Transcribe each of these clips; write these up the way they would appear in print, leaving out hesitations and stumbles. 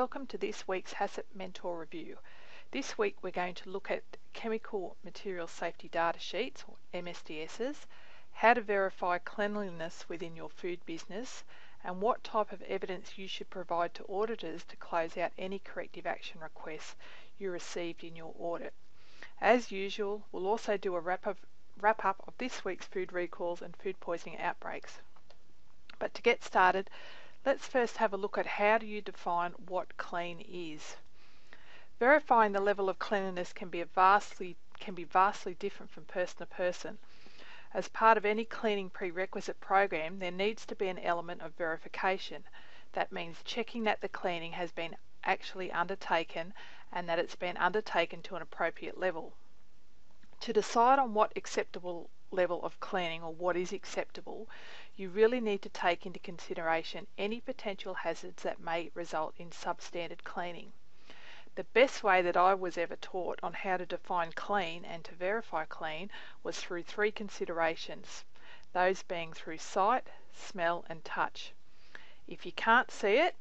Welcome to this week's HACCP Mentor Review. This week we're going to look at Chemical Material Safety Data Sheets, or MSDSs, how to verify cleanliness within your food business, and what type of evidence you should provide to auditors to close out any corrective action requests you received in your audit. As usual, we'll also do a wrap up of this week's food recalls and food poisoning outbreaks. But to get started, let's first have a look at how do you define what clean is. Verifying the level of cleanliness can be vastly different from person to person. As part of any cleaning prerequisite program, there needs to be an element of verification. That means checking that the cleaning has been actually undertaken and that it's been undertaken to an appropriate level. To decide on what acceptable level of cleaning or what is acceptable, you really need to take into consideration any potential hazards that may result in substandard cleaning. The best way that I was ever taught on how to define clean and to verify clean was through three considerations, those being through sight, smell and touch. If you can't see it,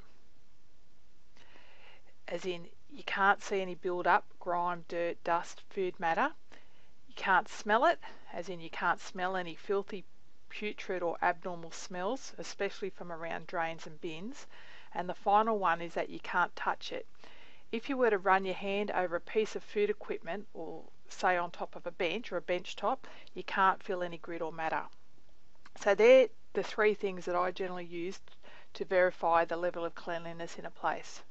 as in you can't see any build-up, grime, dirt, dust, food matter, you can't smell it, as in you can't smell any filthy, putrid or abnormal smells, especially from around drains and bins. And the final one is that you can't touch it. If you were to run your hand over a piece of food equipment, or say on top of a bench or a bench top, you can't feel any grit or matter. So they're the three things that I generally use to verify the level of cleanliness in a place.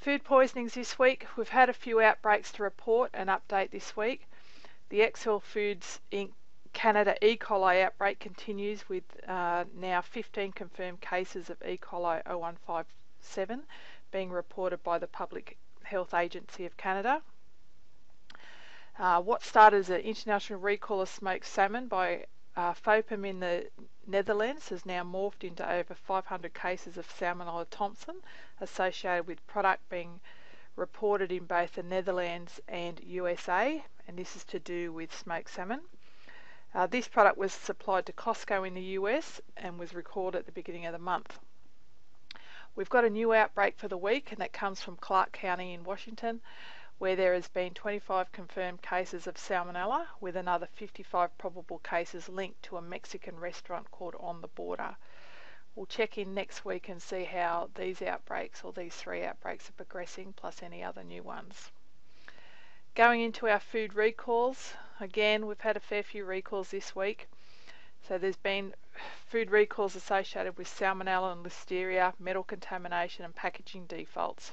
Food poisonings this week. We've had a few outbreaks to report and update this week. The XL Foods Inc. Canada E. coli outbreak continues with now 15 confirmed cases of E. coli 0157 being reported by the Public Health Agency of Canada. What started as an international recall of smoked salmon by FOPEM in the Netherlands has now morphed into over 500 cases of Salmonella Thompson associated with product being reported in both the Netherlands and USA, and this is to do with smoked salmon. This product was supplied to Costco in the US and was recalled at the beginning of the month. We've got a new outbreak for the week, and that comes from Clark County in Washington, where there has been 25 confirmed cases of salmonella, with another 55 probable cases linked to a Mexican restaurant called On the Border. We'll check in next week and see how these outbreaks, or these three outbreaks, are progressing, plus any other new ones. Going into our food recalls, again we've had a fair few recalls this week. So there's been food recalls associated with salmonella and listeria, metal contamination and packaging defaults.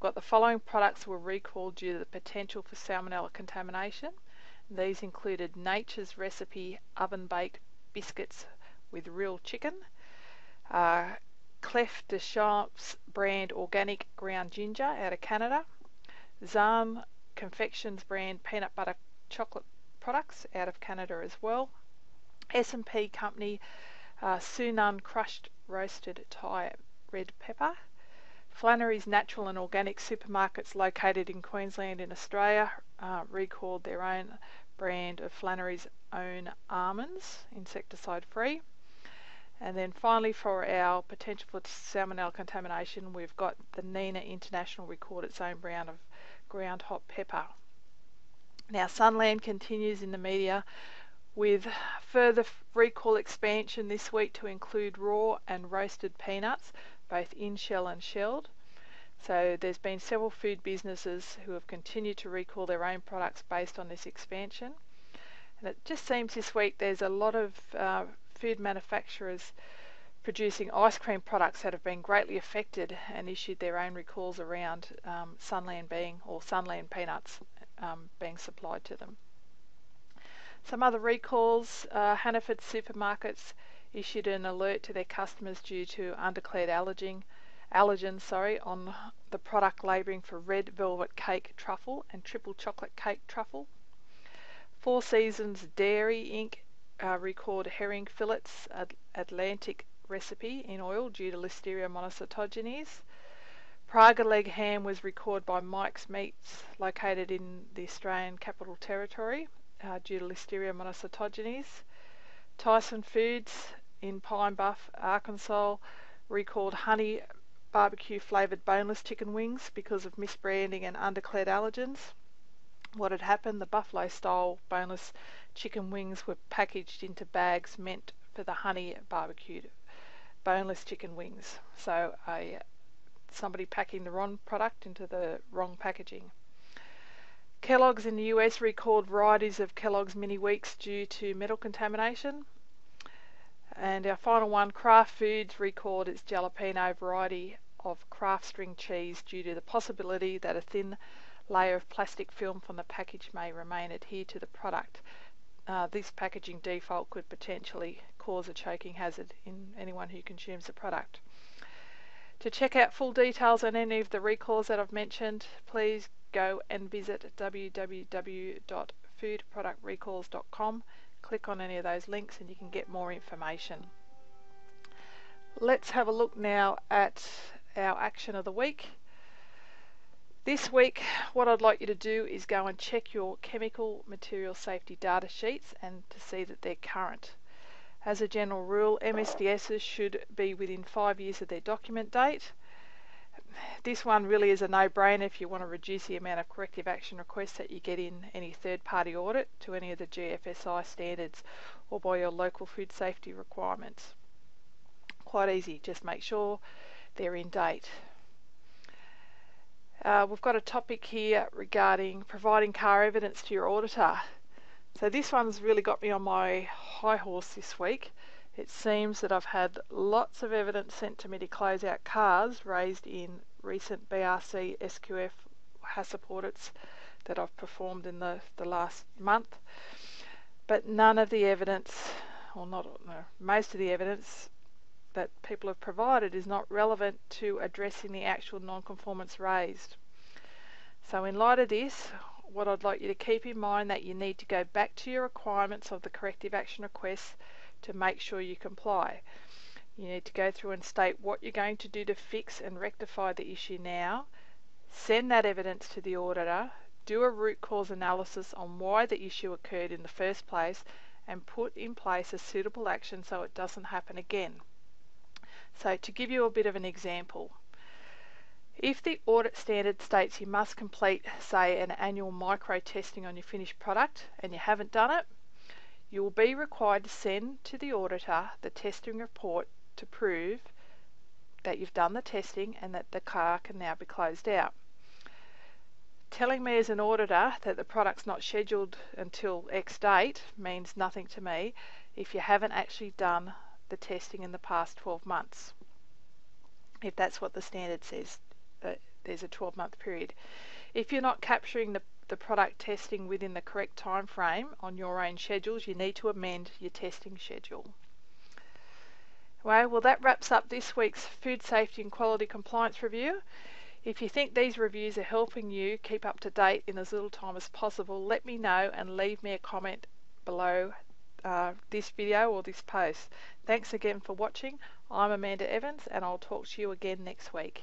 Got the following products were recalled due to the potential for salmonella contamination. These included Nature's Recipe oven-baked biscuits with real chicken, Clef de Champs brand organic ground ginger out of Canada, Zahm Confections brand peanut butter chocolate products out of Canada as well, SP Company Sunun Crushed Roasted Thai Red Pepper, Flannery's Natural and Organic Supermarkets located in Queensland in Australia recalled their own brand of Flannery's Own Almonds, insecticide free. And then finally, for our potential for salmonella contamination, we've got the Nina International recalled its own brand of ground hot pepper. Now Sunland continues in the media with further recall expansion this week to include raw and roasted peanuts, both in shell and shelled. So there's been several food businesses who have continued to recall their own products based on this expansion. And it just seems this week there's a lot of food manufacturers producing ice cream products that have been greatly affected and issued their own recalls around Sunland peanuts being supplied to them. Some other recalls, Hannaford Supermarkets issued an alert to their customers due to undeclared allergens on the product labelling for red velvet cake truffle and triple chocolate cake truffle. Four Seasons Dairy Inc. Recalled herring fillets Atlantic recipe in oil due to Listeria monocytogenes. Prague Leg Ham was recalled by Mike's Meats located in the Australian Capital Territory due to Listeria monocytogenes. Tyson Foods in Pine Bluff, Arkansas recalled honey barbecue flavoured boneless chicken wings because of misbranding and underclared allergens. What had happened, the buffalo style boneless chicken wings were packaged into bags meant for the honey barbecued boneless chicken wings. So somebody packing the wrong product into the wrong packaging. Kellogg's in the US recalled varieties of Kellogg's Mini-Wheats due to metal contamination. And our final one, Kraft Foods recalled its jalapeno variety of Kraft string cheese due to the possibility that a thin layer of plastic film from the package may remain adhered to the product. This packaging default could potentially cause a choking hazard in anyone who consumes the product. To check out full details on any of the recalls that I've mentioned, please go and visit www.foodproductrecalls.com. Click on any of those links and you can get more information. Let's have a look now at our action of the week. This week, what I'd like you to do is go and check your Chemical Material Safety Data Sheets and to see that they're current. As a general rule, MSDSs should be within 5 years of their document date. This one really is a no-brainer if you want to reduce the amount of corrective action requests that you get in any third-party audit to any of the GFSI standards or by your local food safety requirements. Quite easy, just make sure they're in date. We've got a topic here regarding providing car evidence to your auditor. So this one's really got me on my high horse this week. It seems that I've had lots of evidence sent to me to close out cars raised in recent BRC, SQF, HACCP audits that I've performed in the last month. But none of the evidence, or most of the evidence that people have provided is not relevant to addressing the actual non-conformance raised. So in light of this, what I'd like you to keep in mind that you need to go back to your requirements of the corrective action requests to make sure you comply. You need to go through and state what you're going to do to fix and rectify the issue now, send that evidence to the auditor, do a root cause analysis on why the issue occurred in the first place, and put in place a suitable action so it doesn't happen again. So to give you a bit of an example, if the audit standard states you must complete, say, an annual micro testing on your finished product and you haven't done it, you will be required to send to the auditor the testing report to prove that you've done the testing and that the car can now be closed out. Telling me as an auditor that the product's not scheduled until X date means nothing to me if you haven't actually done the testing in the past 12 months. If that's what the standard says, there's a 12-month period. If you're not capturing the product testing within the correct time frame on your own schedules, you need to amend your testing schedule. Well, that wraps up this week's Food Safety and Quality Compliance Review. If you think these reviews are helping you keep up to date in as little time as possible, let me know and leave me a comment below this video or this post. Thanks again for watching. I'm Amanda Evans and I'll talk to you again next week.